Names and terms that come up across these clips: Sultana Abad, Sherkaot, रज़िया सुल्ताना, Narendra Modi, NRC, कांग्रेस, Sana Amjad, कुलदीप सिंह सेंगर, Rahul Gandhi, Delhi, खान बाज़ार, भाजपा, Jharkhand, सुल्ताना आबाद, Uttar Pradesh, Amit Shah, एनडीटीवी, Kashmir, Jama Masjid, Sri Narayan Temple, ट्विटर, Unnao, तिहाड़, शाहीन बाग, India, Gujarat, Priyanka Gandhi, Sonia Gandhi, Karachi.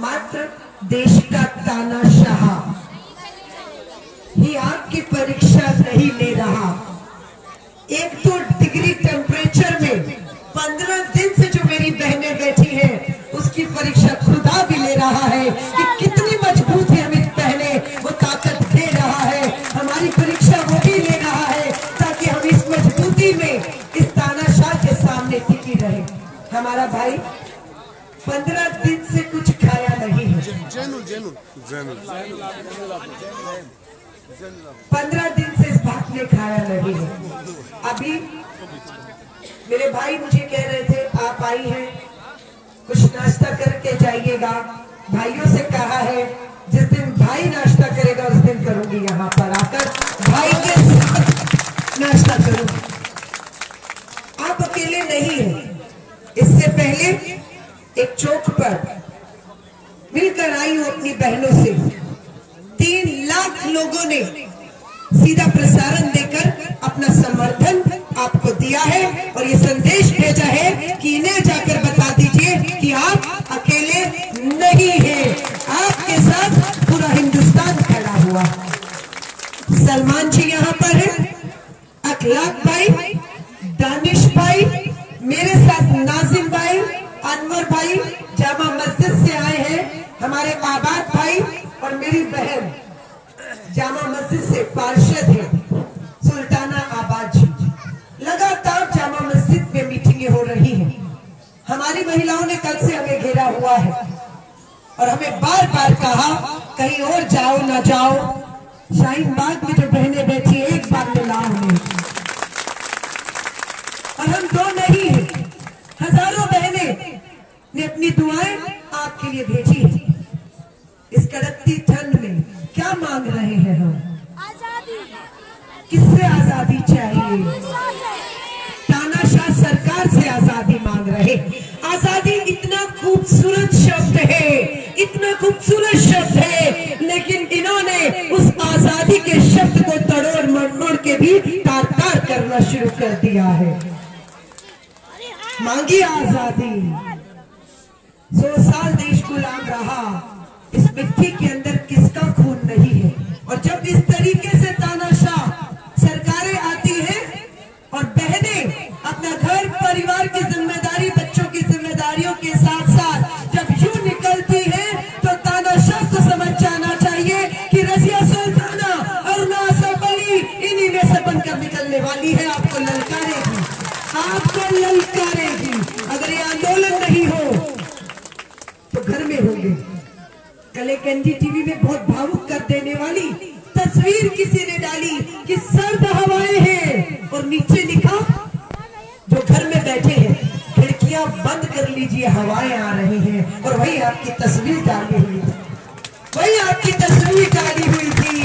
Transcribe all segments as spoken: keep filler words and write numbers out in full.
मात्र देश का तानाशाह ही आपकी परीक्षा नहीं ले रहा। एक तो डिग्री टेम्परेचर में पंद्रह दिन से जो मेरी बहनें बैठी हैं, उसकी परीक्षा खुदा भी ले रहा है कि कितनी मजबूत है अमित पहले, वो ताकत दे रहा है हमारी परीक्षा, वो भी ले रहा है ताकि हम इस मजबूती में इस तानाशाह के सामने टिकी रहे। हमारा भाई पंद्रह दिन से कुछ खाया नहीं है, पंद्रह दिन से इस भाग ने खाया नहीं है। अभी मेरे भाई मुझे कह रहे थे आप आई हैं कुछ नाश्ता करके जाइएगा, भाइयों से कहा है जिस दिन भाई नाश्ता करेगा उस दिन करूंगी, यहाँ पर आकर भाई के साथ नाश्ता करूंगी। आप अकेले नहीं हैं, इससे पहले एक चौक पर मिलकर आई हूं अपनी बहनों से, तीन लाख लोगों ने सीधा प्रसारण देकर अपना समर्थन आपको दिया है और ये संदेश भेजा है कि इन्हें जाकर बता दीजिए कि आप अकेले नहीं हैं, आपके साथ पूरा हिंदुस्तान खड़ा हुआ। सलमान जी यहाँ पर है, अखलाक भाई, दानिश भाई, मेरे साथ नाजिम भाई, अनवर भाई जामा मस्जिद से आए हैं, हमारे आबाद भाई और मेरी बहन जामा मस्जिद से पार्षद है सुल्ताना आबाद जी। लगातार जामा मस्जिद में मीटिंगें हो रही हैं। हमारी महिलाओं ने कल से हमें घेरा हुआ है और हमें बार बार कहा कहीं और जाओ ना जाओ, शाहीन बाग में जो बहनें बैठी एक बार में लाओ नहीं, और हम दो नहीं हैं, हजारों बहनें ने अपनी दुआएं आपके लिए भेजी है। इस कड़कती ठंड में क्या मांग रहे हैं हम? आजादी। किससे आजादी चाहिए? तानाशाह सरकार से आजादी मांग रहे। आजादी इतना खूबसूरत शब्द है, इतना खूबसूरत शब्द है, लेकिन इन्होंने उस आजादी के शब्द को तड़ोड़ मड़मड़ के भी तार-तार करना शुरू कर दिया है। मांगी आजादी, सौ साल देश गुलाम रहा, इस मिट्टी के अंदर किसका खून नहीं है। और जब इस तरीके से तानाशाह सरकारें आती हैं और बहनें अपना घर परिवार की जिम्मेदारी बच्चों की जिम्मेदारियों के साथ साथ जब यूं निकलती है तो तानाशाह को समझ जाना चाहिए कि रज़िया सुल्ताना इन्हीं में से बनकर निकलने वाली है, आपको ललकारेगी, आपको ललकारेगी। अगर ये आंदोलन नहीं हो तो घर में होंगे। कल एक एनडीटीवी में बहुत भावुक कर देने वाली तस्वीर किसी ने डाली कि सर्द हवाएं हैं और नीचे लिखा जो घर में बैठे हैं खिड़कियां बंद कर लीजिए, हवाएं आ रही हैं, और वही आपकी तस्वीर डाली हुई थी, वही आपकी तस्वीर डाली हुई थी।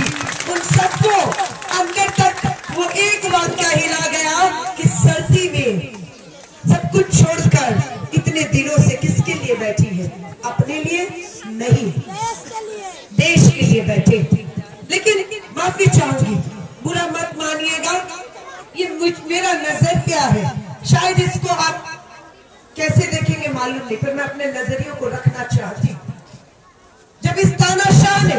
उन सबको अंदर तक वो एक वाक्या हिला गया कि सर्दी में सब कुछ छोड़कर इतने दिनों से किसके लिए बैठी है? अपने लिए नहीं, देश के लिए बैठे। लेकिन माफी चाहूंगी, बुरा मत मानिएगा, ये मुझ मेरा नजरिया है, शायद इसको आप कैसे देखेंगे मालूम नहीं, पर मैं अपने नजरियों को रखना चाहती हूँ। जब इस तानाशाह ने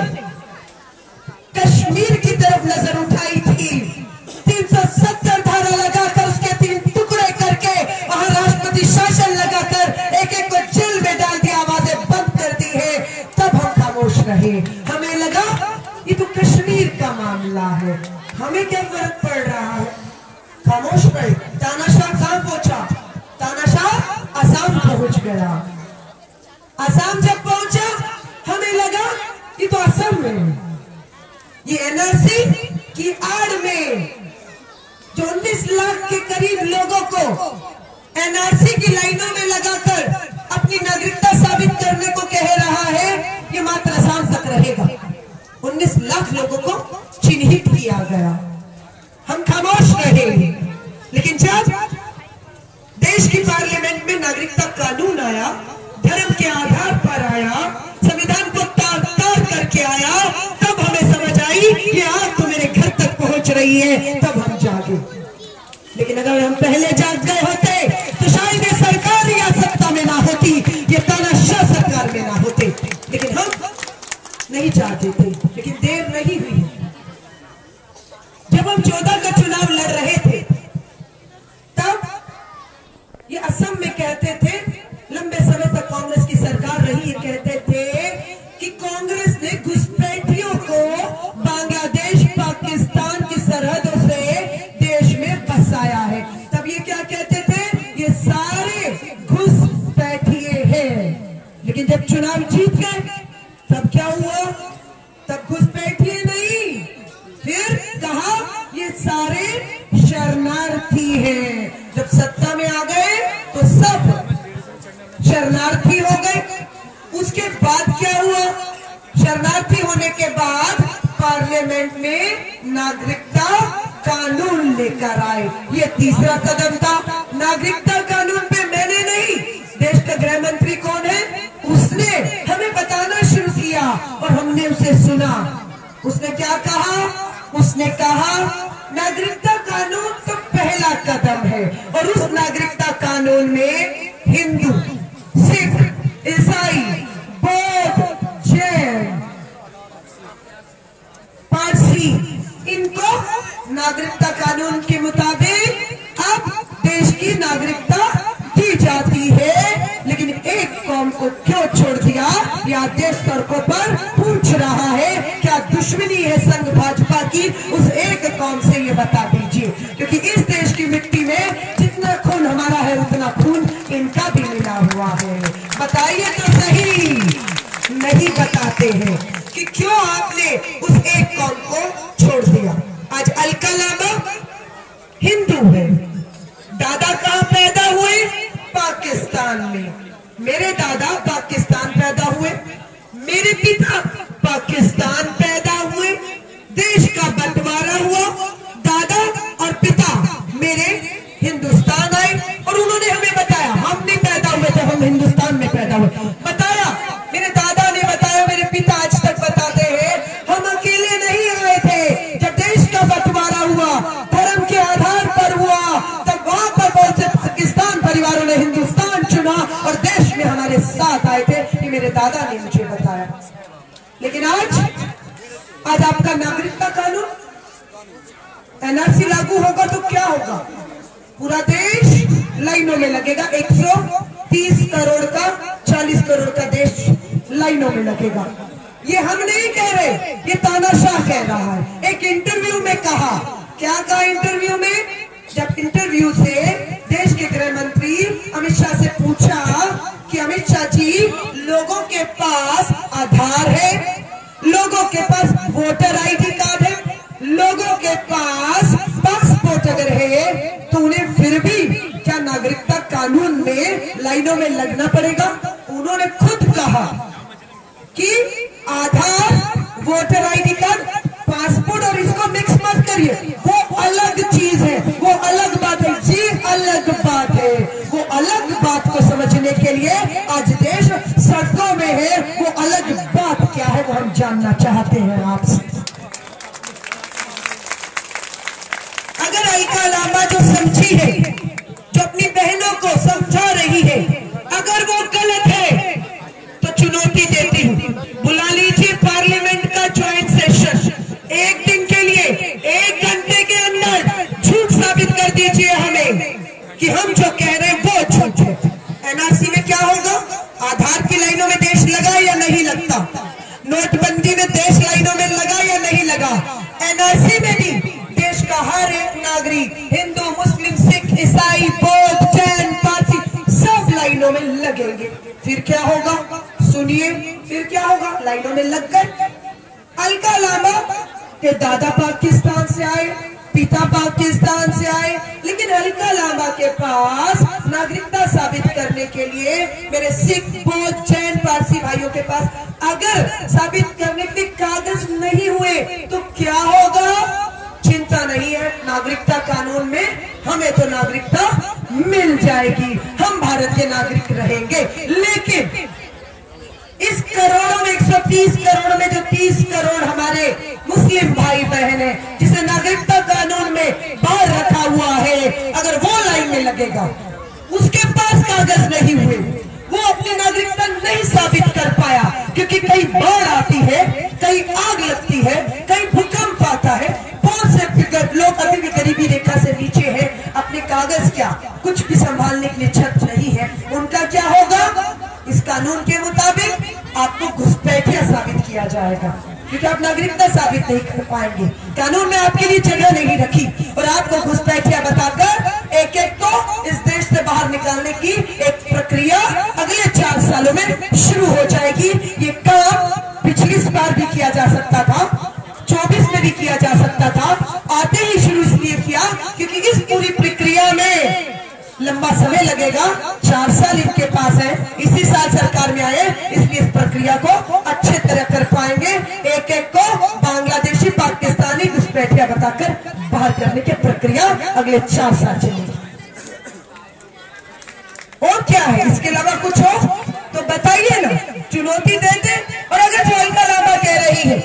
कश्मीर की तरफ नजर उठाई थी, तीन सौ सत्तर धारा लगाकर उसके तीन टुकड़े करके वहां राष्ट्रपति शासन लगाकर एक एक को जेल में डाल दिया, आवाजें बंद कर दी है, तब हम खामोश रहे। हमें लगा ये तो कश्मीर का मामला है, हमें क्या फर्क पड़ रहा है। खामोश रहे। तानाशाह कहाँ पहुंचा? तानाशाह असम पहुंच गया। असम जब पहुंचा हमें लगा कि तो असम में ये एनआरसी की आड़ में जो उन्नीस लाख के करीब लोगों को एनआरसी की लाइनों में लगाकर अपनी नागरिकता साबित करने को कह रहा है, ये मात्र असम तक रहेगा। उन्नीस लाख लोगों को चिन्हित किया गया, हम खामोश रहे। लेकिन जब देश की पार्लियामेंट में नागरिकता कानून आया, धर्म के आधार पर आया, संविधान को तार-तार करके आया, तब हमें समझ आई कि आज तो मेरे घर तक पहुंच रही है, तब हम जागे। लेकिन अगर हम पहले जाग गए होते तो शायद ये सरकार या सत्ता में ना होती, ये तानाशाह सरकार में ना होते। चाहते थे, लेकिन देर नहीं हुई। जब हम चौदह का चुनाव लड़ रहे थे तब ये असम में कहते थे, लंबे समय तक कांग्रेस की सरकार रही, ये कहते थे कि कांग्रेस ने घुसपैठियों को बांग्लादेश पाकिस्तान की सरहदों से देश में बसाया है। तब ये क्या कहते थे, ये सारे घुसपैठिए हैं। लेकिन जब चुनाव जीत गए तब क्या हुआ, तब घुसपैठिए नहीं, फिर कहा ये सारे शरणार्थी हैं। जब सत्ता में आ गए तो सब शरणार्थी हो गए। उसके बाद क्या हुआ, शरणार्थी होने के बाद पार्लियामेंट में नागरिकता कानून लेकर आए। ये तीसरा कदम था। नागरिकता कानून पे मैंने नहीं, देश का गृह मंत्री कौन है, उसने हमें बताना शुरू किया और हमने उसे सुना। उसने क्या कहा, उसने कहा नागरिकता कानून तो पहला कदम है और उस नागरिकता कानून में हिंदू, सिख, ईसाई, बौद्ध, जैन, पारसी, इनको नागरिकता कानून के मुताबिक अब देश की नागरिकता दी जाती है। लेकिन एक कौम को क्यों छोड़ दिया, यह देश सड़कों पर पूछ रहा है। क्या दुश्मनी है संघ भाजपा की उस एक कौम से, ये बता दीजिए। क्योंकि इस देश की मिट्टी में जितना खून हमारा है उतना खून इनका भी मिला हुआ है। बताइए तो सही, नहीं बताते हैं कि क्यों आपने उस एक कौम को छोड़ दिया। आज अलका लामा हिंदू है। दादा कहाँ पैदा हुए, पाकिस्तान में। मेरे दादा पाकिस्तान पैदा हुए, मेरे पिता पाकिस्तान पैदा हुए। देश का बंटवारा हुआ, दादा और पिता मेरे हिंदुस्तान आए और उन्होंने हमें बताया, हम नहीं पैदा हुए थे, हम हिंदुस्तान में पैदा हुए। बताया, मेरे दादा ने बताया, मेरे पिता आज तक बताते हैं, हम अकेले नहीं आए थे। जब देश का बंटवारा हुआ, धर्म के आधार पर हुआ, तब वहां पर बहुत से पाकिस्तान परिवारों ने हिंदुस्तान चुना और देश में हमारे साथ आए थे। ये मेरे दादा ने मुझे बताया। लेकिन आज आज आपका नागरिकता कानून एन आर सी लागू होगा तो क्या होगा, पूरा देश लाइनों में लगेगा। एक सौ तीस करोड़ का, चालीस करोड़ का देश लाइनों में लगेगा। ये हम नहीं कह रहे, ये तानाशाह कह रहा है। एक इंटरव्यू में कहा, क्या कहा इंटरव्यू में, जब इंटरव्यू से देश के गृह मंत्री अमित शाह से पूछा कि अमित शाह जी, लोगों के पास आधार है, लोगों के पास वोटर आईडी कार्ड है, लोगों के पास पासपोर्ट अगर है तो उन्हें फिर भी क्या नागरिकता कानून में लाइनों में लगना पड़ेगा। उन्होंने खुद कहा कि Aadhaar, voter ID card, passport और इसको मिक्स मत करिए, वो अलग चीज है, वो अलग बात है। जी अलग बात है, वो अलग बात को समझने के लिए आज देश सड़कों में है। वो अलग बात क्या है वो हम जानना चाहते हैं आपसे। अगर अलका लांबा जो समझी है, जो अपनी बहनों को समझा रही है, अगर वो गलत है तो चुनौती देती हूँ, बुला लीजिए पार्लियामेंट का ज्वाइंट सेशन, एक दिन के लिए, एक घंटे के अंदर झूठ साबित कर दीजिए हमें कि हम जो कह रहे हैं वो झूठ है। एन आर सी में क्या होगा, आधार की लाइनों में देश लगा या नहीं लगता, नोटबंदी में देश लाइनों में लगा या नहीं लगा, एन आर सी में भी का हर एक नागरिक, हिंदू, मुस्लिम, सिख, ईसाई, बौद्ध, जैन, पारसी, सब लाइनों में लगेंगे। फिर क्या होगा, सुनिए फिर क्या होगा। लाइनों में लग गए। अलका लामा के दादा पाकिस्तान से आए, पिता पाकिस्तान से आए, लेकिन अलका लामा के पास नागरिकता साबित करने के लिए मेरे सिख, बौद्ध, जैन, पारसी भाइयों के पास अगर साबित करने के कागज नहीं हुए तो क्या होगा, चिंता नहीं है, नागरिकता कानून में हमें तो नागरिकता मिल जाएगी, हम भारत के नागरिक रहेंगे। लेकिन इस करोड़ों में एक सौ तीस करोड़ में जो तीस करोड़ हमारे मुस्लिम भाई बहन है जिसे नागरिकता कानून में बाहर रखा हुआ है, अगर वो लाइन में लगेगा, उसके पास कागज नहीं हुए, वो अपनी नागरिकता नहीं साबित कर पाया, क्योंकि कई बाढ़ आती है, कई आग लगती है, कई भूकंप आता है, बहुत से लोग अभी भी गरीबी रेखा से नीचे है, अपने कागज क्या कुछ भी संभालने के लिए छत नहीं है, उनका क्या होगा? इस कानून के मुताबिक आपको घुसपैठिया साबित किया जाएगा, क्योंकि आप नागरिकता साबित नहीं कर पाएंगे। कानून में आपके लिए जगह नहीं रखी और आपको घुसपैठिया बताकर एक एक को इस देश से बाहर निकालने की एक प्रक्रिया अगले चार सालों में शुरू हो जाएगी। ये काम पिछली बार भी किया जा सकता था, चौबीस में भी किया जा सकता था, आते ही शुरू इसलिए किया क्योंकि इस पूरी प्रक्रिया में लंबा समय लगेगा, चार साल इनके पास है, इसी साल सरकार में आए, इसलिए इस प्रक्रिया को अच्छे तरह कर पाएंगे। एक एक को बांग्लादेशी पाकिस्तानी घुसपैठिया बताकर बाहर करने की प्रक्रिया अगले चार साल चलेगी। और क्या है इसके अलावा कुछ हो तो बताइए ना, चुनौती देते। और अगर जो अलका लांबा कह रही है,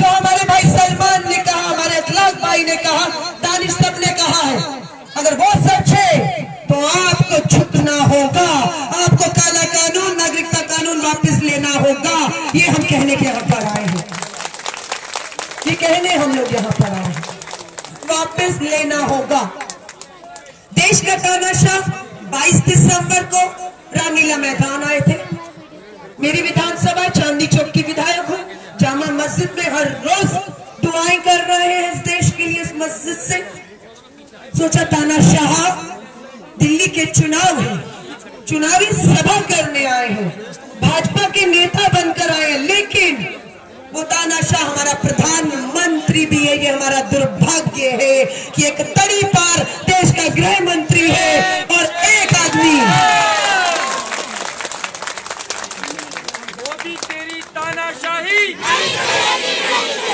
जो हमारे भाई सलमान ने कहा, हमारे अखलाक भाई ने कहा, दानिश सब ने कहा है, अगर वो सच है तो आपको छुपना होगा, आपको काला कानून नागरिकता कानून वापस लेना होगा। ये हम कहने के यहाँ पर आए हैं, ये कहने हम लोग यहाँ पर आए हैं, वापस लेना होगा। देश का तानाशाह बाईस दिसंबर को रानीला मैदान आए थे। मेरी विधानसभा चांदनी चौक की विधायक हूँ, जामा मस्जिद में हर रोज दुआएं कर रहे हैं इस देश के लिए। इस मस्जिद से सोचा तानाशाह दिल्ली के चुनाव है, चुनावी सभा करने आए हैं, भाजपा के नेता बनकर आए हैं, लेकिन वो तानाशाह हमारा प्रधानमंत्री भी है। ये हमारा दुर्भाग्य है कि एक तड़ी पार देश का गृह मंत्री है और एक आदमी मोदी। तेरी तानाशाही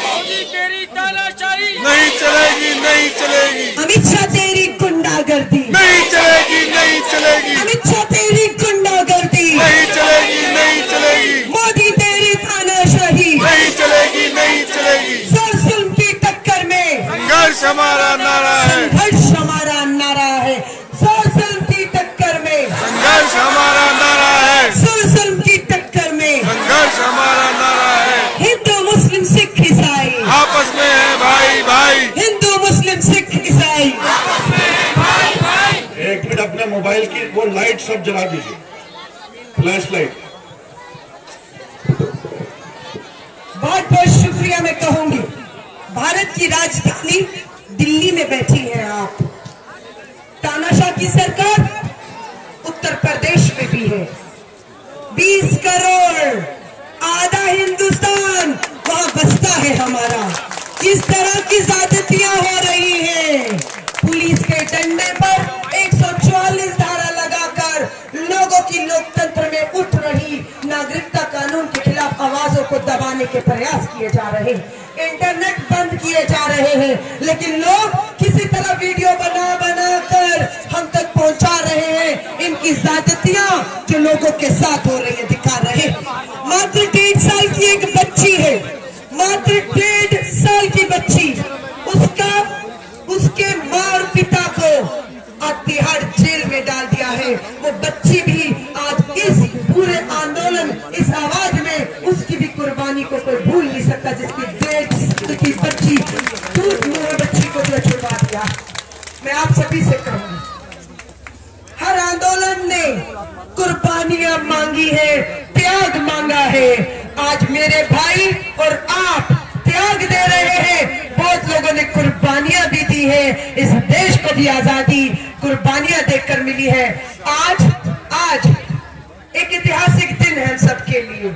मोदी तेरी तानाशाही नहीं चलेगी, नहीं चलेगी। अमित शाह तेरी गुंडागर्दी नहीं चलेगी, नहीं चलेगी। अमित शाह तेरी गुंडागर्दी नहीं चलेगी, नहीं चलेगी। मोदी तेरी तानाशाही नहीं चलेगी, नहीं चलेगी। सरसुल की टक्कर में संघर्ष हमारा नारा है, संघर्ष हमारा नारा है। सरसुल की टक्कर में संघर्ष हमारा नारा है, सरसुल की टक्कर में संघर्ष हमारा नारा है। हिंदू मुस्लिम सिख ईसाई आपस में है भाई भाई, हिंदू मुस्लिम सिख ईसाई आपस में है भाई भाई। एक मिनट, अपने मोबाइल की वो लाइट सब जला दीजिए, फ्लैश लाइट। बहुत बहुत शुक्रिया मैं कहूंगी। भारत की राजधानी दिल्ली में बैठी है आप। तानाशाह की सरकार उत्तर प्रदेश में भी है। बीस करोड़ आधा हिंदुस्तान वहाँ बसता है हमारा। जिस तरह की ज्यादतियां हो रही हैं, पुलिस के डंडे पर एक सौ चौवालीस धारा लगाकर लोगों की लोकतंत्र में उठ रही नागरिकता कानून के खिलाफ आवाजों को दबाने के प्रयास किए जा रहे हैं। इंटरनेट बंद किए जा रहे हैं, लेकिन लोग किसी तरह वीडियो बना बना कर हम तक पहुंचा रहे हैं। इनकी ज्यादतियां जो लोगों के साथ हो रही है दिखा रहे हैं। मात्र डेढ़ साल की एक बच्ची है, मात्र डेढ़ साल की बच्ची, उसका उसके माँ और पिता को आज तिहाड़ जेल में डाल दिया है। वो बच्ची भी आज इस पूरे आंदोलन, इस आवाज में उसकी भी कुर्बानी को कोई भूल नहीं सकता, जिसकी डेढ़ की बच्ची दूध मुँह बच्ची को जो छुड़वा दिया। मैं आप सभी से कहूँगी, हर आंदोलन ने कुर्बानियां मांगी है, त्याग मांगा है। आज मेरे भाई और आप त्याग दे रहे हैं। बहुत लोगों ने कुर्बानियां भी दी है, इस देश को भी आजादी कुर्बानियां देकर मिली है। आज आज एक ऐतिहासिक दिन है हम सबके लिए।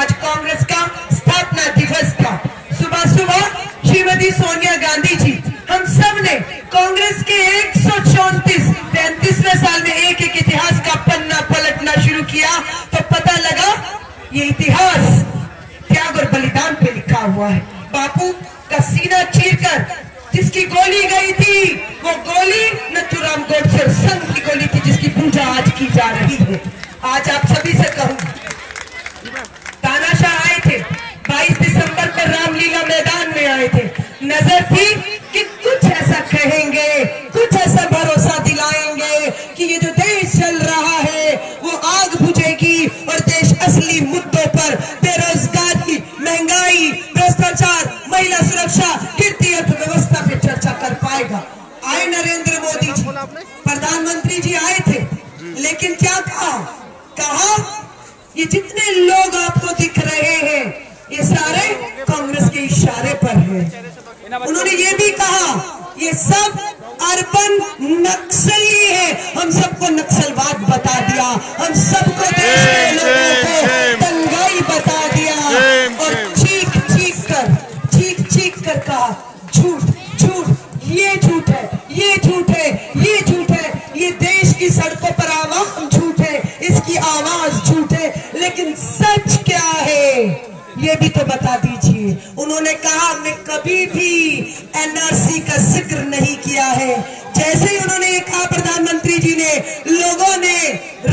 आज कांग्रेस का स्थापना दिवस था। सुबह सुबह श्रीमती सोनिया गांधी जी, हम सब ने कांग्रेस के एक सौ चौतीस पैंतीसवें साल में एक एक इतिहास का पन्ना पलटना शुरू किया तो पता लगा ये इतिहास त्याग और बलिदान पे लिखा हुआ है। बापू का सीना चीरकर जिसकी गोली गई थी, वो गोली नथुराम गोडसे संघ की गोली थी, जिसकी पूजा आज की जा रही है। आज आप सभी से कहूंगी, तानाशाह आए थे बाईस दिसंबर को रामलीला मैदान में आए थे। नजर थी कि कुछ ऐसा कहेंगे, कुछ ऐसा भरोसा दिलाएंगे कि ये जो देश चल रहा है वो आग बुझेगी और देश असली साहब, ये जितने लोग आपको दिख रहे हैं ये सारे कांग्रेस के इशारे पर हैं। उन्होंने ये भी कहा ये सब अर्बन नक्सली है। हम सबको नक्सलवाद बता दिया, हम सबको देश के लोगों को दंगाई बता दिया और चीख चीख कर चीख चीख कर कहा झूठ झूठ, ये झूठ है, ये झूठ है, ये झूठ है, ये देश की सड़कों पर आवाम झूठ है, इसकी आवाज झूठ है। लेकिन सच क्या है ये भी तो बता दीजिए। उन्होंने कहा मैं कभी भी एनआरसी का जिक्र नहीं किया है। जैसे ही उन्होंने ये कहा प्रधानमंत्री जी ने, लोगों ने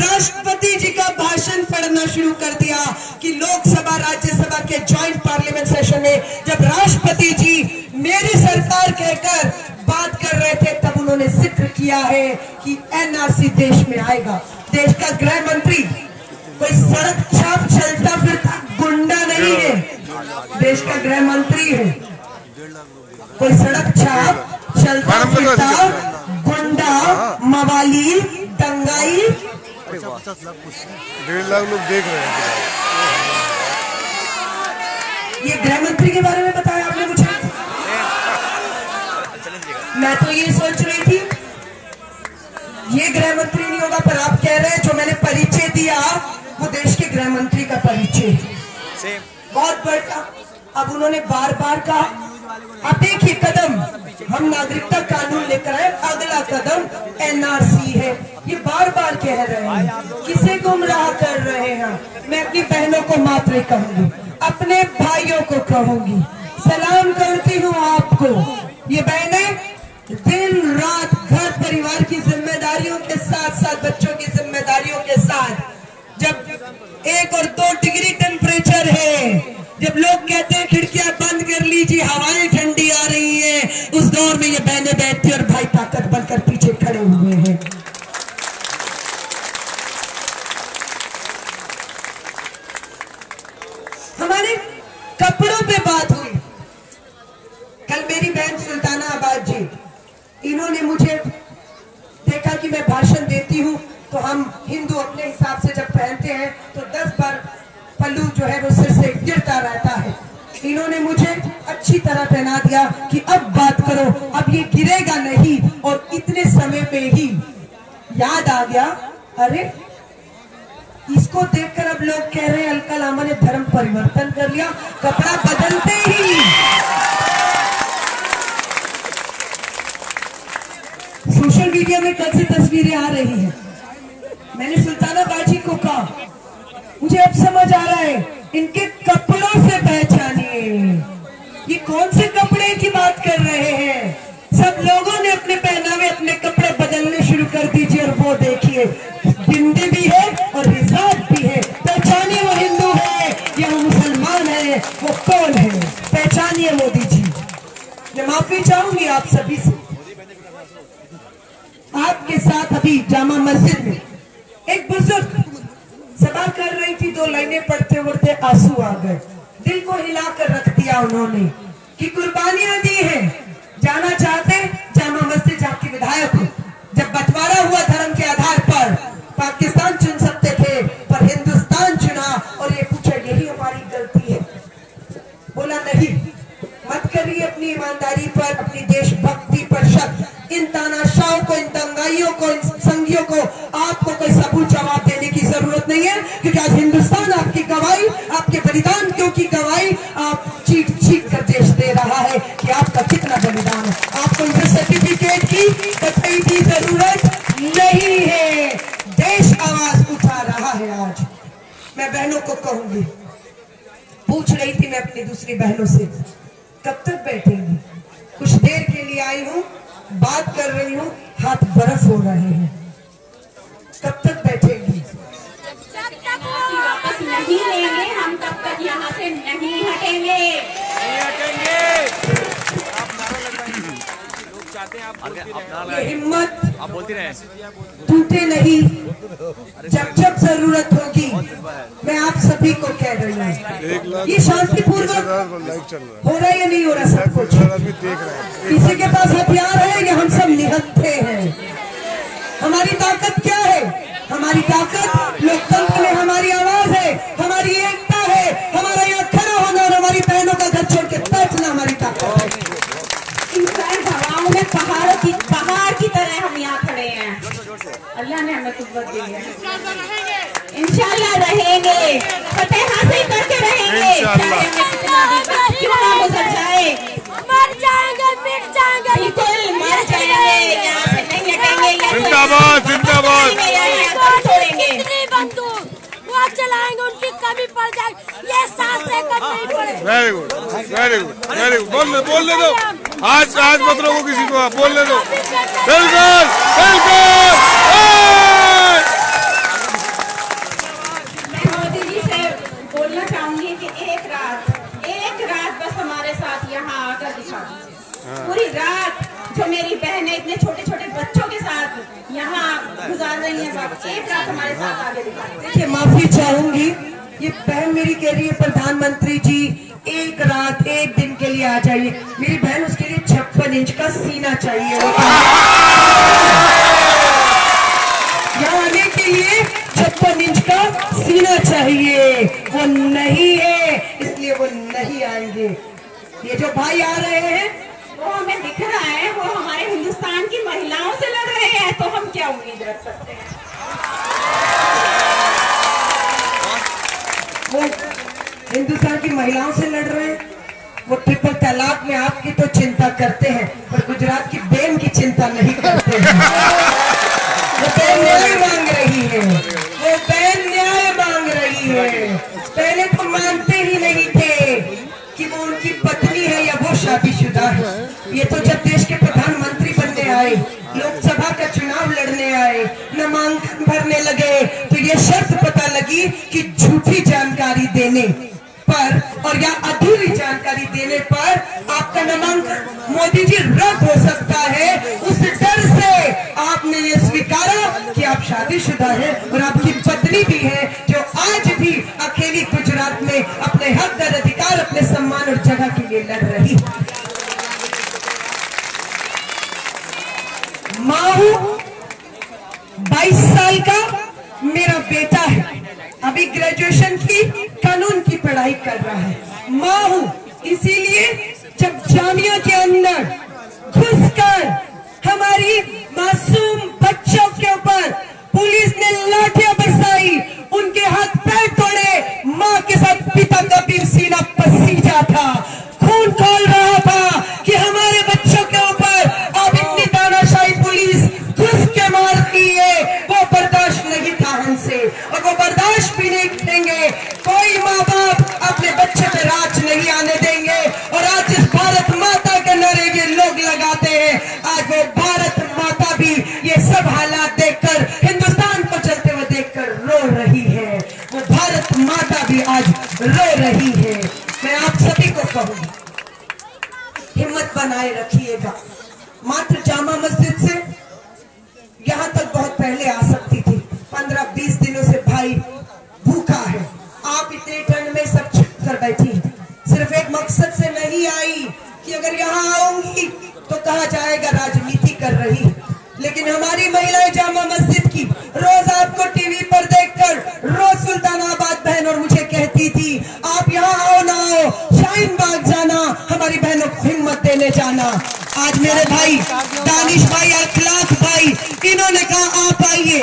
राष्ट्रपति जी का भाषण पढ़ना शुरू कर दिया कि लोकसभा राज्यसभा के ज्वाइंट पार्लियामेंट सेशन में जब राष्ट्रपति जी मेरी सरकार कहकर बात कर रहे थे तब उन्होंने जिक्र किया है कि एनआरसी देश में आएगा। देश का गृह मंत्री कोई सड़क छाप चलता फिरता गुंडा नहीं है, देश का गृह मंत्री है। कोई सड़क छाप चलता फिरता गुंडा मवाली दंगाई डेढ़ लाख लोग देख रहे हैं। ये गृह मंत्री के बारे में बताया आपने मुझे। मैं तो ये सोच रही थी ये गृह मंत्री नहीं होगा, पर आप कह रहे हैं जो मैंने परिचय दिया वो देश के गृह मंत्री का परिचय है, बहुत बड़ा। अब उन्होंने बार बार कहा, अब देखिए कदम हम नागरिकता कानून लेकर आए, अगला कदम एनआरसी है। ये बार बार कह रहे हैं, किसे गुमराह कर रहे हैं। मैं अपनी बहनों को मात्र कहूंगी, अपने भाइयों को कहूंगी, सलाम करती हूँ आपको। ये बहनें दिन रात घर परिवार की जिम्मेदारियों के साथ साथ बच्चों की जिम्मेदारियों के साथ, जब एक और दो डिग्री टेम्परेचर है, जब लोग कहते हैं खिड़कियां बंद कर लीजिए हवाएं ठंडी आ रही है, उस दौर में ये बहनें बैठती और भाई ताकत बनकर पीछे खड़े हुए हैं। हमारे कपड़ों पे बात हुई। कल मेरी बहन सुल्ताना आबाद जी, इन्होंने मुझे देखा कि मैं भाषण देती हूँ तो हम हिंदू अपने हिसाब से जब पहनते हैं तो दस बार पल्लू जो है वो सिर से गिरता रहता है। इन्होंने मुझे अच्छी तरह पहना दिया कि अब बात करो, अब ये गिरेगा नहीं। और इतने समय पे ही याद आ गया, अरे इसको देखकर अब लोग कह रहे हैं अलका लामा ने धर्म परिवर्तन कर लिया कपड़ा बदलते ही। सोशल मीडिया में कल से तस्वीरें आ रही हैं। मैंने सुल्ताना बाजी को कहा मुझे अब समझ आ रहा है, इनके कपड़ों से पहचानिए ये कौन से कपड़े की बात कर रहे हैं। सब लोगों ने अपने पहनावे अपने कपड़े बदलने शुरू कर दीजिए और वो देखिए हिंदी भी है और हिजाब भी है। पहचानिए वो हिंदू है या वो मुसलमान है, वो कौन है, पहचानिए मोदी जी। मैं माफी चाहूंगी आप सभी से, आपके साथ अभी जामा मस्जिद में एक बुजुर्ग सभा कर रही थी, दो लाइनें पढ़ते पढ़ते आंसू आ गए, दिल को हिला कर रख दिया उन्होंने कि कुर्बानियां दी हैं। जाना चाहते जामा मस्जिद जाके विधायक, जब बंटवारा हुआ धर्म के आधार पर पाकिस्तान चुन सकते थे पर हिंदुस्तान चुना और ये पूछा यही हमारी गलती है। बोला नहीं, मत करिए अपनी ईमानदारी पर, अपनी देशभक्ति पर शक। इन तानाशाहों को, इन दंगाइयों को, इन संगियों को आपको कोई सबूत जवाब देने की जरूरत नहीं है, क्योंकि आज हिंदुस्तान आपकी गवाही, आपके बलिदान क्योंकि गवाही आप चीख चीख कर देश दे रहा है कि आपका कितना बलिदान है। आपको इनके सर्टिफिकेट की कतई भी जरूरत नहीं है। देश आवाज उठा रहा है। आज मैं बहनों को कहूंगी, पूछ रही थी मैं अपनी दूसरी बहनों से कब तक बैठेंगी। कुछ देर के लिए आई हूँ, बात कर रही हूँ, हाथ बर्फ हो रहे हैं। कब तक बैठेगी? जब तक वापस नहीं लेंगे हम तब तक यहाँ से नहीं हटेंगे। ये हिम्मत टूटे नहीं जब जब जरूरत होगी। मैं आप सभी को कह रही हूँ ये शांतिपूर्वक हो रहा है या नहीं हो रहा सब कुछ। किसी के पास हथियार है या हम सब निहत्थे हैं? हमारी ताकत क्या है? हमारी ताकत लोकतंत्र में हमारी आवाज है, हमारी एकता है, हमारा यहाँ खड़ा होना और हमारी बहनों का घर छोड़ के बैठना हमारी ताकत। इंसान हवाओं में पहाड़ों की पहाड़ की तरह हम यहाँ खड़े हैं। अल्लाह ने हमें कुव्वत दी है, इंशाल्लाह रहेंगे, फतेह हासिल करके रहेंगे। क्यों ना गुजर जाए, मर जाएंगे, मिट जाएंगे, बिल्कुल मर जाएंगे, यहाँ से नहीं हटेंगे। जिंदाबाद जिंदाबाद। वो चलाएंगे, उनकी कमी पड़ जाएगी, ये सांस लेकर नहीं पड़ेगी। Very good very good very good. बोलने बोलने दो, आज आज मत रोको किसी को, बोलने दो। बिल्कुल बिल्कुल। पूरी रात जो मेरी बहनें इतने छोटे छोटे बच्चों के साथ यहाँ गुजार रही हैं, एक रात हमारे साथ आगे दिखाएं। माफी चाहूंगी, ये बहन मेरी कह रही है प्रधानमंत्री जी एक रात एक दिन के लिए आ जाइए। मेरी बहन उसके लिए छप्पन इंच का सीना चाहिए। यहाँ आने के लिए छप्पन इंच का सीना चाहिए, वो नहीं है, इसलिए वो नहीं आएंगे। ये जो भाई आ रहे हैं वो हमें दिख रहा है, वो हमारे हिंदुस्तान की महिलाओं से लड़ रहे हैं, तो हम क्या उम्मीद रख सकते हैं। वो हिंदुस्तान की महिलाओं से लड़ रहे हैं, वो ट्रिपल तलाक में आपकी तो चिंता करते हैं पर गुजरात की बहन की चिंता नहीं करते हैं। वो बहन न्याय मांग रही है, वो बहन न्याय मांग रही है। पहले तो मानते ही नहीं थे कि वो उनकी पत्नी है या वो शादीशुदा है। ये तो जब देश के प्रधानमंत्री बनने आए, लोकसभा का चुनाव लड़ने आए, नामांकन भरने लगे तो ये शर्त पता लगी कि झूठी जानकारी देने पर और या अधूरी जानकारी देने पर आपका नामांकन मोदी जी रद्द हो सकता है। उस डर से आपने ये स्वीकारा कि आप शादीशुदा हैं और आपकी पत्नी भी है जो आज भी अकेली गुजरात में अपने हक और अधिकार, अपने सम्मान और जगह के लिए लड़ रही। माँ हूँ, बाईस साल का मेरा बेटा है, अभी ग्रेजुएशन की कानून की पढ़ाई कर रहा है। माँ हूँ इसीलिए जब जामिया के अंदर घुसकर हमारी मासूम बच्चों के ऊपर पुलिस ने लाठियां बरसाई, उनके हाथ पैर तोड़े, माँ के साथ पिता का भी सीना पसीजा था, खून खोल रहा था कि हमारे बच्चों के ऊपर अब इतनी तानाशाही पुलिस घुस के मारती है, वो बर्दाश्त नहीं था हमसे और वो बर्दाश्त भी नहीं करेंगे। कोई माँ बाप अपने बच्चे पे राज नहीं आने देंगे और आज इस भारत माता के नारे ये लोग लगाते हैं। आज वो भारत माता भी ये सब हालात देखकर, हिंदुस्तान को चलते हुए देखकर रो रही है, वो भारत माता भी आज रो रही है। मैं आप सभी को कहूंगी, हिम्मत बनाए रखिएगा। मात्र जामा मस्जिद से यहाँ तक बहुत पहले आ सकती थी, पंद्रह बीस दिनों से भाई भूखा है, आप इतने ठंड में सब छिप कर बैठी, सिर्फ एक मकसद से नहीं आई कि अगर यहाँ आऊंगी तो कहा जाएगा राजनीति कर रही। लेकिन हमारी महिलाएं जामा मस्जिद की रोज आपको टीवी पर देखकर रोज सुल्तानाबाद बहन और मुझे कहती थी, आप यहाँ आओ ना आओ, शाहीन बाग जाना, हमारी बहनों को हिम्मत देने जाना। आज मेरे भाई दानिश भाई और अखलाक भाई, इन्होंने कहा आप आइए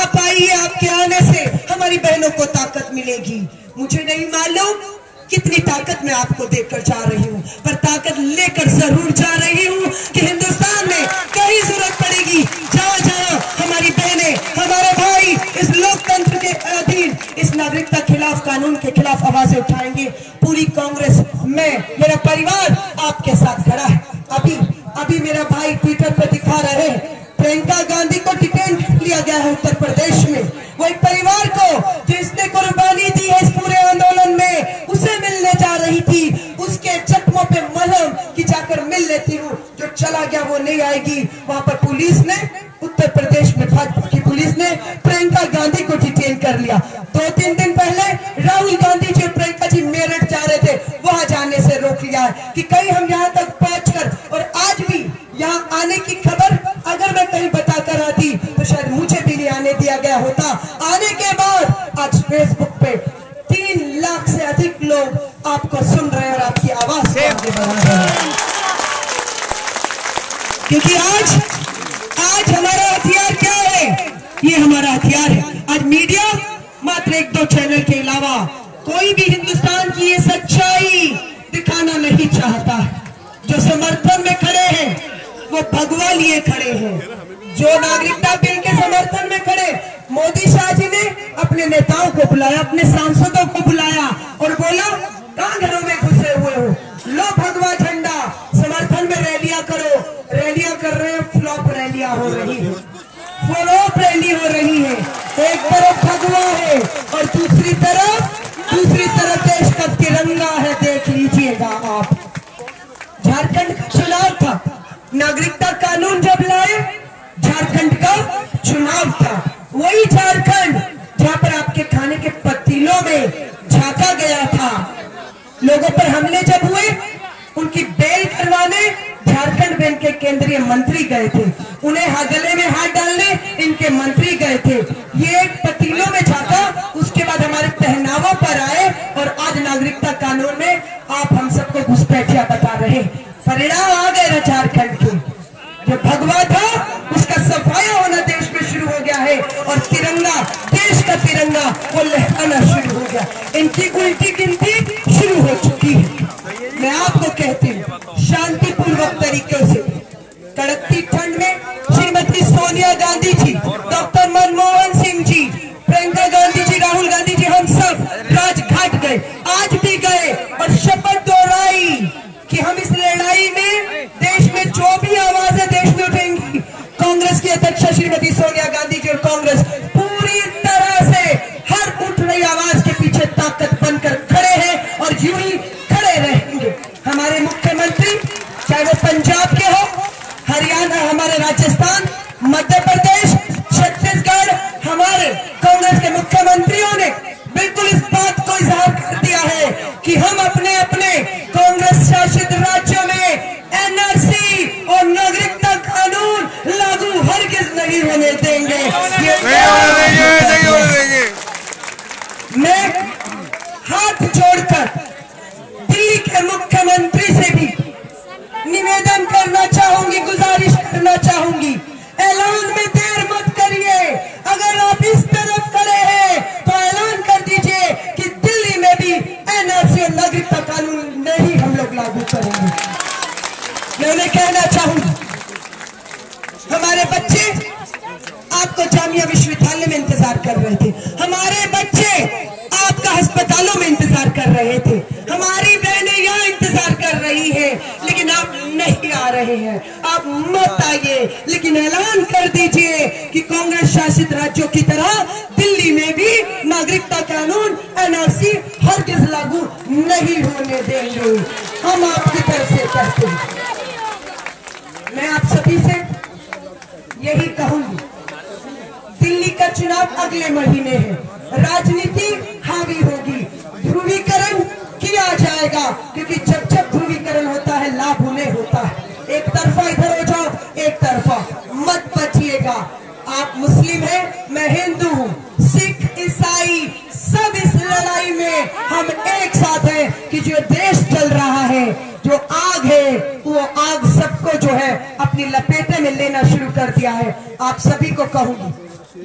आप आइए, आपके आने से हमारी बहनों को ताकत मिलेगी। मुझे नहीं मालूम कितनी ताकत मैं आपको देकर जा रही हूँ, पर ताकत लेकर जरूर जा रही हूँ कि हिंदुस्तान में कहीं जरूरत पड़ेगी, जहाँ जहाँ हमारी बहनें हमारे भाई इस लोकतंत्र के अधीन इस नागरिकता खिलाफ कानून के खिलाफ आवाजें उठाएंगे, पूरी कांग्रेस मैं मेरा परिवार आपके साथ खड़ा है। अभी अभी मेरा भाई ट्विटर पर दिखा रहे हैं, प्रियंका गांधी को डिटेन लिया गया है उत्तर प्रदेश में, वो एक परिवार को जिसने कुर्बानी दी है इस पूरे आंदोलन में, उसे मिलने जा रही थी। उसके जख्मों पे मलहम की जाकर मिल लेती हूँ, जो चला गया वो नहीं आएगी। वहाँ पर पुलिस ने, उत्तर प्रदेश में भाजपा की पुलिस ने प्रियंका गांधी को डिटेन कर लिया। दो तीन दिन पहले राहुल गांधी जी और प्रियंका जी मेरठ जा रहे थे, वहां जाने से रोक लिया है कि कहीं हम यहाँ तक पहुँच कर, और आज भी यहाँ आने की खबर अगर मैं कहीं बताकर आती तो शायद मुझे भी नहीं आने दे दिया गया होता। आने के बाद आज फेसबुक पे तीन लाख से अधिक लोग आपको सुन रहे हैं और आपकी आवाज आगे बढ़ा रहे हैं, क्योंकि आज आज हमारा हथियार क्या है? ये हमारा हथियार है। आज मीडिया मात्र एक दो चैनल के अलावा कोई भी हिंदुस्तान की ये सच्चाई दिखाना नहीं चाहता। जो समर्थन में खड़े हैं वो भगवा लिए खड़े हैं, जो नागरिकता बिल के समर्थन में खड़े, मोदी शाह जी ने अपने नेताओं को बुलाया, अपने सांसदों को बुलाया और बोला कहाँ घरों में घुसे हुए हो, लो भगवा झंडा, समर्थन में रैलियां करो। रैलियां कर रहे हैं, फ्लॉप रैलियां हो रही है, फ्लॉप रैली हो रही है। एक तरफ भगवा है और दूसरी तरफ दूसरी तरफ देश का तिरंगा है। देख लीजिएगा आप, झारखंड का चुनाव था, नागरिकता कानून जब लाए झारखंड का चुनाव था, वही झारखंड जहाँ पर आपके खाने के पतीलों में झांका गया था। लोगों पर हमले जब हुए, उनकी बेल करवाने झारखंड बैंक के केंद्रीय मंत्री गए थे, उन्हें गले में हाथ डालने इनके मंत्री गए थे। ये एक पतीलों में झांका, उसके बाद हमारे पहनावा पर आए और आज नागरिकता कानून में आप हम सबको घुसपैठिया बता रहे। परिणाम आ गए ना झारखंड के, जो भगवा था उसका सफाया होना देश में शुरू हो गया है और तिरंगा, देश का तिरंगा वो लहराना शुरू हो गया। इनकी उल्टी गिनती शुरू हो चुकी है। मैं आपको कहती हूँ शांतिपूर्वक तरीके से, कड़कती ठंड में श्रीमती सोनिया गांधी जी, डॉक्टर मनमोहन सिंह जी, प्रियंका गांधी जी, राहुल गांधी जी, हम सब राजघाट गए, आज भी गए और शपथ दोहराई कि हम इस लड़ाई में, देश में जो भी आवाजें देश में उठेंगी, कांग्रेस की अध्यक्ष श्रीमती सोनिया गांधी जी और कांग्रेस पूरी तरह से हर उठ रही आवाज के पीछे ताकत बनकर खड़े हैं और यूं ही खड़े रहेंगे। हमारे मुख्यमंत्री चाहे वो पंजाब के हो, हरियाणा, हमारे राजस्थान, मध्य प्रदेश, छत्तीसगढ़, हमारे कांग्रेस के मुख्यमंत्रियों ने बिल्कुल इस बात को इजहार कर दिया है कि हम अपने अपने कांग्रेस शासित राज्यों में एन आर सी और नागरिकता कानून लागू हरगिज नहीं होने देंगे। मैं हाथ जोड़कर दिल्ली के मुख्यमंत्री से भी निवेदन करना चाहूंगी, गुजारिश करना चाहूंगी, ऐलान में देर मत करिए। अगर आप इस तरफ खड़े हैं तो ऐलान कर दीजिए कि दिल्ली में भी एन आर सी और नागरिकता कानून नहीं हम लोग लागू करेंगे। मैं उन्हें कहना चाहूंगी, हमारे बच्चे आपको जामिया विश्वविद्यालय में इंतजार कर रहे थे, हमारे बच्चे आपका अस्पतालों में इंतजार कर रहे थे, हमारी बहनें यहाँ इंतजार कर रही है, लेकिन आप नहीं आ रहे हैं। आप मत आइए, लेकिन ऐलान कर दीजिए कि कांग्रेस शासित राज्यों की तरह दिल्ली में भी नागरिकता कानून एन आर सी हरगिज लागू नहीं होने देंगे। हम आपकी तरफ से कहते हैं, मैं आप सभी से यही कहूंगी, दिल्ली का चुनाव अगले महीने है, राजनीति हावी होगी, ध्रुवीकरण किया जाएगा, क्योंकि जब जब ध्रुवीकरण होता है लाभ उन्हें होता है। एक तरफा इधर हो जाओ, एक तरफा मत बचिएगा। आप मुस्लिम हैं, मैं हिंदू हूँ, सिख, ईसाई, सब इस लड़ाई में हम एक साथ हैं कि जो देश चल रहा है, जो आग है, वो आग सबको जो है अपनी लपेटे में लेना शुरू कर दिया है। आप सभी को कहूंगी,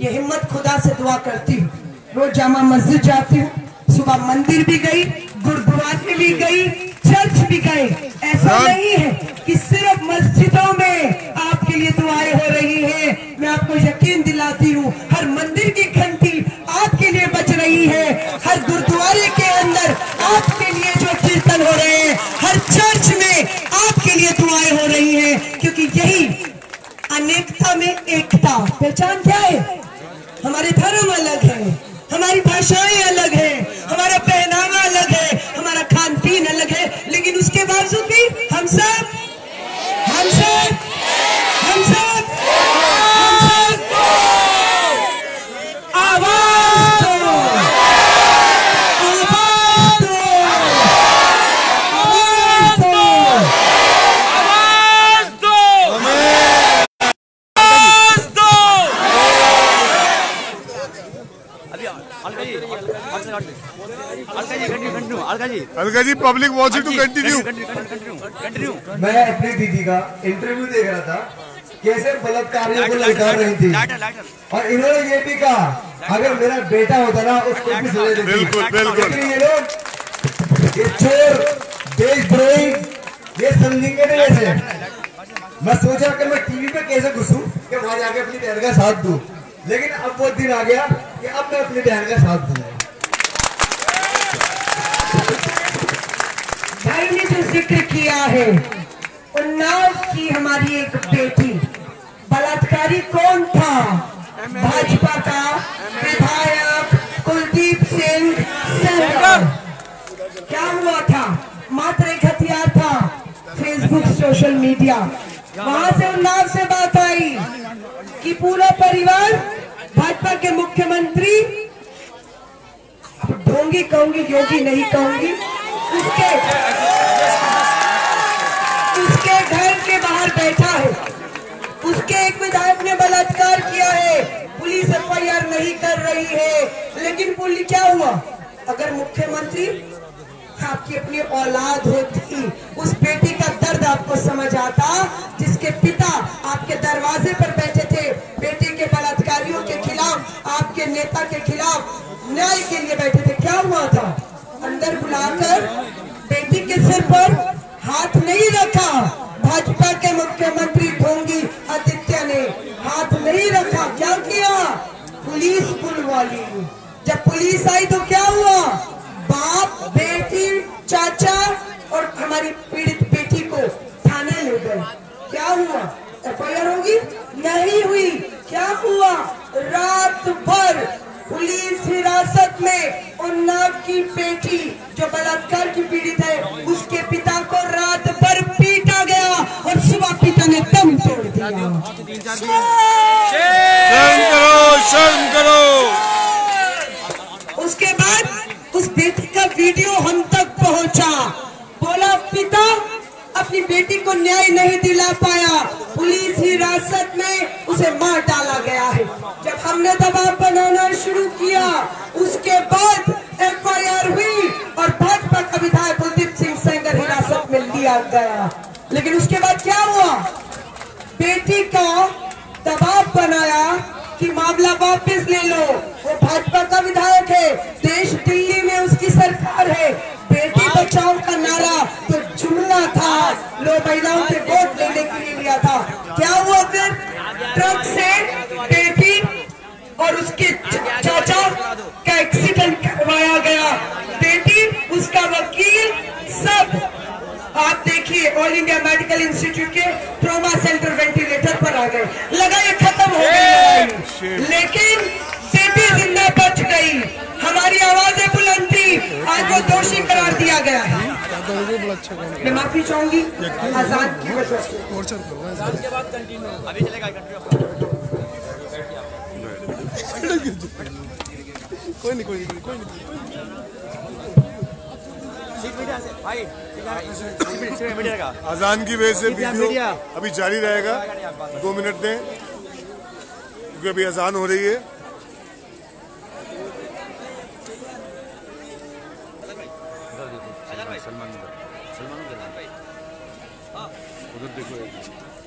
ये हिम्मत खुदा से दुआ करती हूँ, रोज जामा मस्जिद जाती हूँ, सुबह मंदिर भी गई, गुरुद्वारे भी गई, चर्च भी गई। ऐसा नहीं है कि सिर्फ मस्जिदों में आपके लिए दुआएं हो रही है। मैं आपको यकीन दिलाती हूँ, हर मंदिर की घंटी आपके लिए बज रही है, हर गुरुद्वारे के अंदर आपके लिए जो कीर्तन हो रहे हैं, हर चर्च में आपके लिए दुआएं हो रही है, क्योंकि यही अनेकता में एकता। पहचान क्या है? हमारे धर्म अलग है, हमारी भाषाएं अलग है, हमारा पहनावा अलग है, हमारा खान पीन अलग है, लेकिन उसके बावजूद भी हम सब हम सब हम सब हम सब आवाज दो, आवाज दो, आवाज दो, आवाज दो, आवाज दो। जी Alka ji public watch to continue continue. मैं अपनी दीदी का इंटरव्यू देख रहा था, कैसे बलात्कारियों को ललका रही थी, और इन्होंने ये भी कहा अगर मेरा बेटा होता ना उसको भी सजा देती। बिल्कुल बिल्कुल, ये लोग ये चोर देशद्रोही ये समझेंगे नहीं। ऐसे मैं सोचा कि मैं टीवी पे कैसे घुसूं कि वहां जाके अपनी बहन का साथ दूं, लेकिन अब वो दिन आ गया कि अब मैं अपनी बहन का साथ दूंगा। भाई ने जो जिक्र किया है उन्नाव की हमारी एक बेटी, बलात्कारी कौन था? भाजपा का विधायक कुलदीप सिंह सेंगर। क्या हुआ था? मात्र एक हथियार था फेसबुक सोशल मीडिया। वहाँ से उन्नाव से बात आई कि पूरा परिवार भाजपा के मुख्यमंत्री, ढोंगी कहूंगी योगी नहीं कहूंगी, उसके उसके घर के बाहर बैठा है। उसके एक विधायक ने बलात्कार किया है, पुलिस एफ आई आर नहीं कर रही है, लेकिन पुलिस क्या हुआ? अगर मुख्यमंत्री आपकी अपनी औलाद होती, उस बेटी का दर्द आपको समझ आता जिसके पिता आपके दरवाजे पर बैठे थे, बेटी के बलात्कारियों के खिलाफ, आपके नेता के खिलाफ न्याय के लिए बैठे थे। क्या हुआ था? अंदर बुलाकर बेटी के सिर पर हाथ नहीं रखा भाजपा के मुख्यमंत्री ढोंगी आदित्य ने, हाथ नहीं रखा। क्या किया? पुलिस बुलवा ली। जब पुलिस आई तो क्या हुआ? बाप, बेटी, चाचा और हमारी पीड़ित बेटी को थाने ले गए। क्या हुआ? एफ आई आर होगी? नहीं हुई। क्या हुआ? रात भर पुलिस हिरासत में उन्नाव की बेटी जो बलात्कार की पीड़ित है, उसके पिता को रात भर पीटा गया और सुबह पिता ने दम तोड़ दिया। शर्म करो, शर्म करो। उसके बाद उस बेटी का वीडियो हम तक पहुंचा। बोला पिता अपनी बेटी को न्याय नहीं दिला पाया, पुलिस हिरासत में उसे मार डाला गया है। जब हमने दबाव बनाना शुरू किया उसके बाद एफ आई आर हुई और भाजपा का विधायक कुलदीप सिंह सेंगर हिरासत में लिया गया। लेकिन उसके बाद क्या हुआ? बेटी का दबाव बनाया कि मामला वापस ले लो, वो भाजपा का विधायक है, देश दिल्ली में उसकी सरकार है। बेटी बचाओ का नारा तो जुमला था, लोग महिलाओं के वोट लेने के लिए लिया था। क्या हुआ? फिर ट्रक से बेटी और उसके चाचा का एक्सीडेंट करवाया गया, बेटी, उसका वकील, सब। आप देखिए ऑल इंडिया मेडिकल इंस्टीट्यूट के ट्रॉमा सेंटर वेंटिलेटर पर आ गए, लगा ये खत्म हो गई, लेकिन बेटी जिंदा बच गई। हमारी आवाजें बुलंद थी, आज वो दोषी करार दिया गया है। मैं माफी चाहूंगी आजाद की वजह से। कोई नहीं, कोई नहीं, कोई नहीं। अजान की वजह से वीडियो अभी जारी रहेगा, दो मिनट दें क्योंकि अभी अजान हो रही है। सलमान सलमान उधर देखो।